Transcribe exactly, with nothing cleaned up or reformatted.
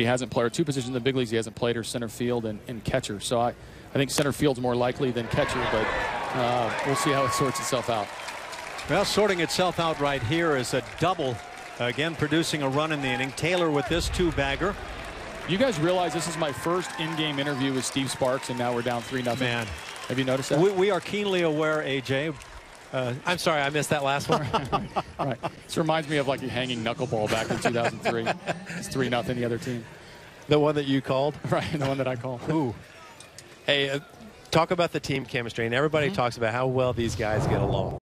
but he hasn't played. Or two positions in the big leagues he hasn't played are center field and, and catcher. So I, I think center field's more likely than catcher, but uh, we'll see how it sorts itself out. Well, sorting itself out right here is a double, again producing a run in the inning. Taylor with this two-bagger. You guys realize this is my first in-game interview with Steve Sparks, and now we're down three nothing. Man, have you noticed that? We, we are keenly aware, A J. Uh, I'm sorry, I missed that last one. Right. This reminds me of like a hanging knuckleball back in two thousand three. It's three nothing the other team. The one that you called, right? The one that I called. Ooh. Hey, uh, talk about the team chemistry, and everybody mm-hmm. talks about how well these guys get along.